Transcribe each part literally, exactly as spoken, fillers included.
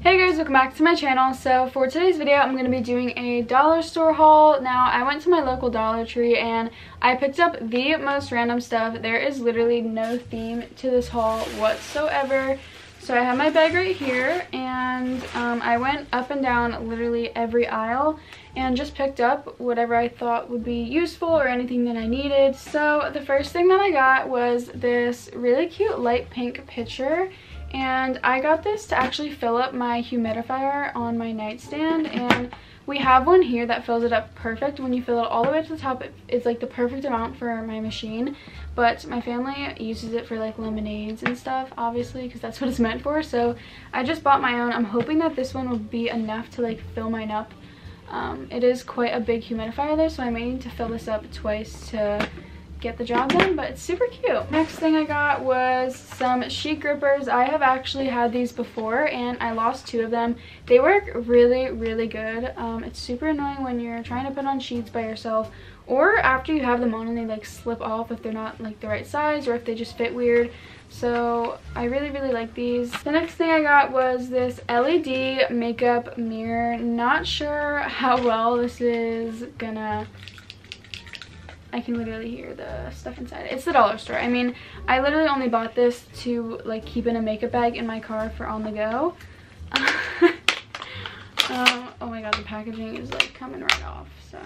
Hey guys, welcome back to my channel. So for today's video I'm going to be doing a dollar store haul. Now I went to my local Dollar Tree and I picked up the most random stuff. There is literally no theme to this haul whatsoever. So I have my bag right here and um, I went up and down literally every aisle and just picked up whatever I thought would be useful or anything that I needed. So the first thing that I got was this really cute light pink pitcher. And I got this to actually fill up my humidifier on my nightstand, and we have one here that fills it up perfect. When you fill it all the way to the top, it's like the perfect amount for my machine, but my family uses it for like lemonades and stuff, obviously, because that's what it's meant for. So I just bought my own. I'm hoping that this one will be enough to like fill mine up. Um, it is quite a big humidifier there, so I may need to fill this up twice to get the job done, but it's super cute. Next thing I got was some sheet grippers. I have actually had these before and I lost two of them. They work really really good. Um, it's super annoying when you're trying to put on sheets by yourself, or after you have them on and they like slip off if they're not like the right size or if they just fit weird. So I really really like these. The next thing I got was this L E D makeup mirror. Not sure how well this is gonna... I can literally hear the stuff inside. It's the dollar store. I mean, I literally only bought this to like keep in a makeup bag in my car for on the go. um, oh my god, the packaging is like coming right off. So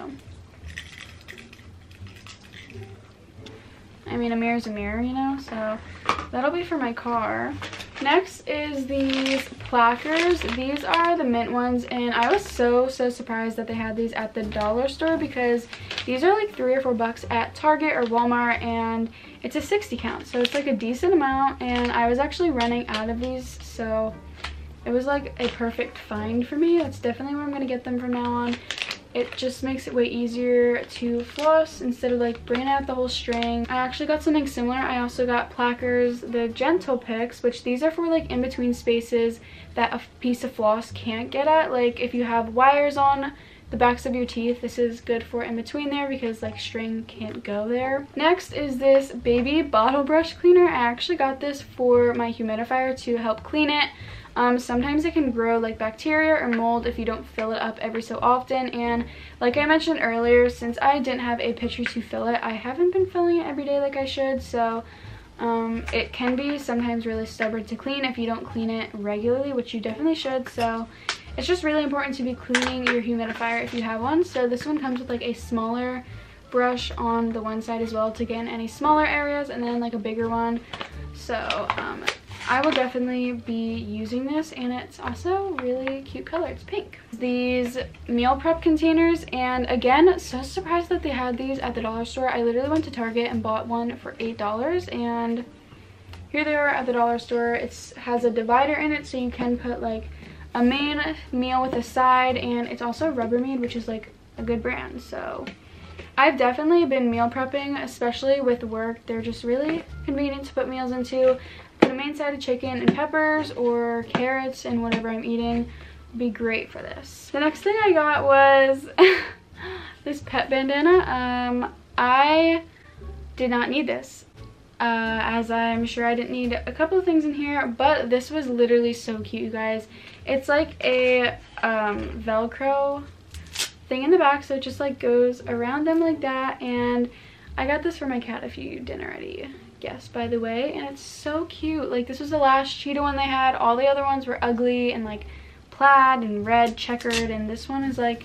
I mean, a mirror is a mirror, you know, so that'll be for my car. Next is these placards. These are the mint ones, and I was so so surprised that they had these at the dollar store, because these are like three or four bucks at Target or Walmart, and it's a sixty count, so it's like a decent amount, and I was actually running out of these, so it was like a perfect find for me. That's definitely where I'm gonna get them from now on. It just makes it way easier to floss instead of like bringing out the whole string. I actually got something similar. I also got placards, the gentle picks, which these are for like in between spaces that a piece of floss can't get at. Like if you have wires on the backs of your teeth, this is good for in between there, because like string can't go there. Next is this baby bottle brush cleaner. I actually got this for my humidifier to help clean it. Um, sometimes it can grow like bacteria or mold if you don't fill it up every so often, and like I mentioned earlier, since I didn't have a pitcher to fill it, I haven't been filling it every day like I should, so um, it can be sometimes really stubborn to clean if you don't clean it regularly, which you definitely should. So it's just really important to be cleaning your humidifier if you have one. So this one comes with like a smaller brush on the one side as well to get in any smaller areas, and then like a bigger one. So um, I will definitely be using this, and it's also really cute color. It's pink. These meal prep containers, and again, so surprised that they had these at the dollar store. I literally went to Target and bought one for eight dollars, and here they are at the dollar store. It has a divider in it, so you can put like a main meal with a side, and it's also Rubbermaid, which is like a good brand. So I've definitely been meal prepping, especially with work. They're just really convenient to put meals into. The main side of chicken and peppers or carrots and whatever I'm eating would be great for this. The next thing I got was this pet bandana. Um, I did not need this, uh, as I'm sure I didn't need a couple of things in here, but this was literally so cute, you guys. It's like a um, Velcro thing in the back, so it just like goes around them like that, and I got this for my cat, if you didn't already guess, by the way, and it's so cute. Like this was the last cheetah one they had. All the other ones were ugly and like plaid and red checkered, and this one is like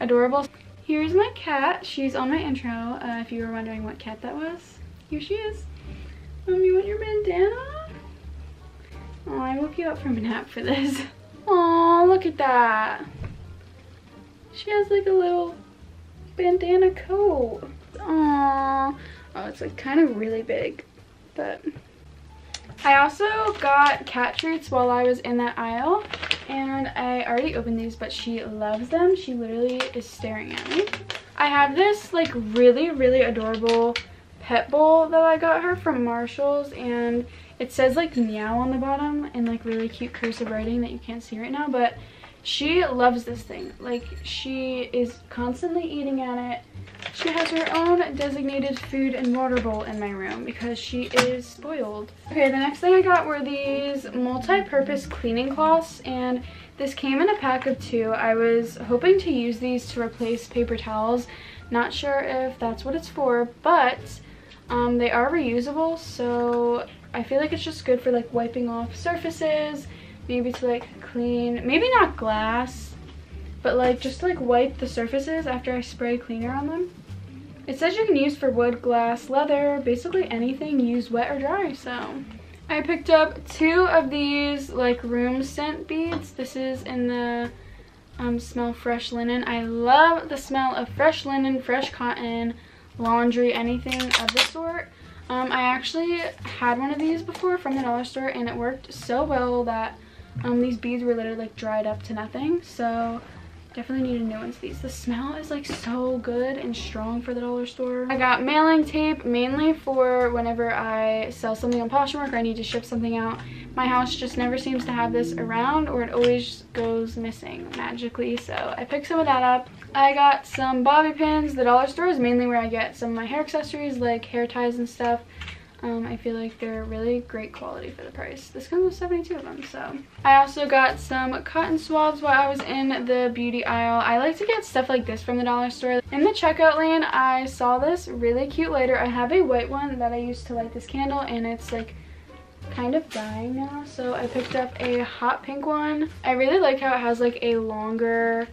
adorable. Here's my cat. She's on my intro. Uh, if you were wondering what cat that was, here she is. Mom, you want your bandana? Oh, I woke you up from a nap for this. Oh, look at that. She has like a little bandana coat. Aww. Oh, it's like kind of really big, but I also got cat treats while I was in that aisle, and I already opened these, but she loves them. She literally is staring at me. I have this like really really adorable pet bowl that I got her from Marshall's, and it says like meow on the bottom in like really cute cursive writing that you can't see right now, but she loves this thing. Like she is constantly eating at it. She has her own designated food and water bowl in my room because she is spoiled. Okay, the next thing I got were these multi-purpose cleaning cloths, and this came in a pack of two. I was hoping to use these to replace paper towels. Not sure if that's what it's for, but um, they are reusable, so I feel like it's just good for like wiping off surfaces, maybe to like clean, maybe not glass, but like just to like wipe the surfaces after I spray cleaner on them. It says you can use for wood, glass, leather, basically anything used wet or dry, so. I picked up two of these like room scent beads. This is in the um, smell fresh linen. I love the smell of fresh linen, fresh cotton, laundry, anything of the sort. Um, I actually had one of these before from the dollar store, and it worked so well that um, these beads were literally like dried up to nothing. So definitely need a new one of these. The smell is like so good and strong for the dollar store. I got mailing tape mainly for whenever I sell something on Poshmark or I need to ship something out. My house just never seems to have this around, or it always goes missing magically, so I picked some of that up. I got some bobby pins. The dollar store is mainly where I get some of my hair accessories like hair ties and stuff. Um, I feel like they're really great quality for the price. This comes with seventy-two of them, so. I also got some cotton swabs while I was in the beauty aisle. I like to get stuff like this from the dollar store. In the checkout lane, I saw this really cute lighter. I have a white one that I used to light this candle, and it's like kind of dying now, so I picked up a hot pink one. I really like how it has like a longer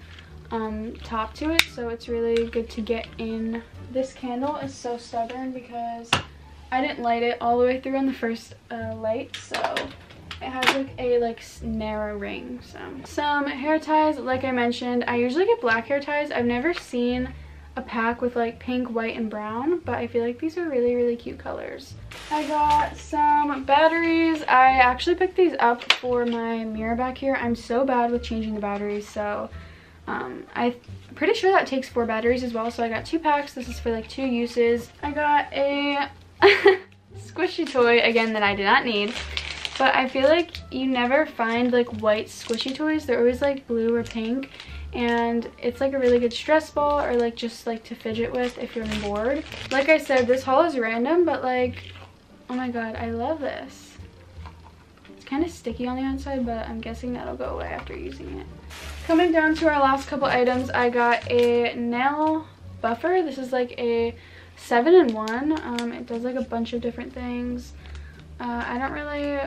um, top to it, so it's really good to get in. This candle is so stubborn because I didn't light it all the way through on the first uh, light, so it has like a like narrow ring. So some hair ties, like I mentioned, I usually get black hair ties. I've never seen a pack with like pink, white, and brown, but I feel like these are really, really cute colors. I got some batteries. I actually picked these up for my mirror back here. I'm so bad with changing the batteries, so Um, I'm pretty sure that takes four batteries as well, so I got two packs. This is for like two uses. I got a squishy toy again that I did not need, but I feel like you never find like white squishy toys. They're always like blue or pink, and it's like a really good stress ball or like just like to fidget with if you're bored. Like I said, this haul is random, but like, oh my god, I love this. It's kind of sticky on the outside, but I'm guessing that'll go away after using it. Coming down to our last couple items, I got a nail buffer. This is like a seven in one. Um, it does like a bunch of different things. Uh, I don't really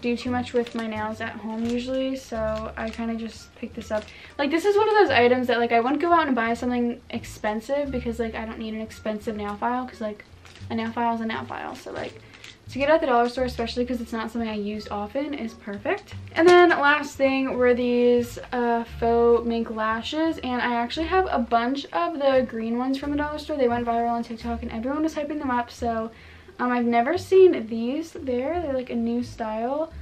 do too much with my nails at home usually, so I kind of just pick this up. Like, this is one of those items that like I wouldn't go out and buy something expensive because like I don't need an expensive nail file, because like a nail file is a nail file. So like to get at the dollar store, especially because it's not something I use often, is perfect. And then last thing were these uh, faux mink lashes, and I actually have a bunch of the green ones from the dollar store. They went viral on TikTok and everyone was hyping them up, so um, I've never seen these there. They're like a new style,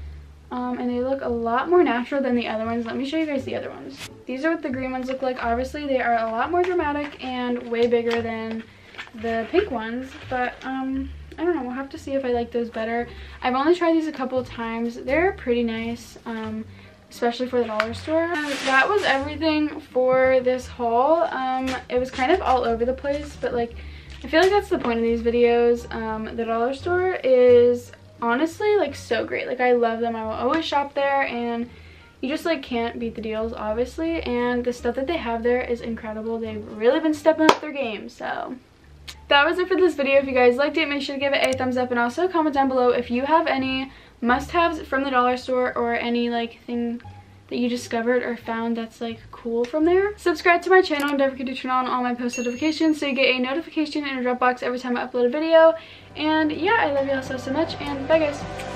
um, and they look a lot more natural than the other ones. Let me show you guys the other ones. These are what the green ones look like. Obviously, they are a lot more dramatic and way bigger than the pink ones, but um... I don't know, we'll have to see if I like those better. I've only tried these a couple of times. They're pretty nice, um, especially for the dollar store. And that was everything for this haul. Um, it was kind of all over the place, but like, I feel like that's the point of these videos. Um, the dollar store is honestly like so great. Like, I love them. I will always shop there, and you just like can't beat the deals, obviously. And the stuff that they have there is incredible. They've really been stepping up their game, so. That was it for this video. If you guys liked it, make sure to give it a thumbs up, and also comment down below if you have any must-haves from the dollar store or any like thing that you discovered or found that's like cool from there. Subscribe to my channel and don't forget to turn on all my post notifications so you get a notification in your Dropbox every time I upload a video. And yeah, I love you all so so much, and bye guys.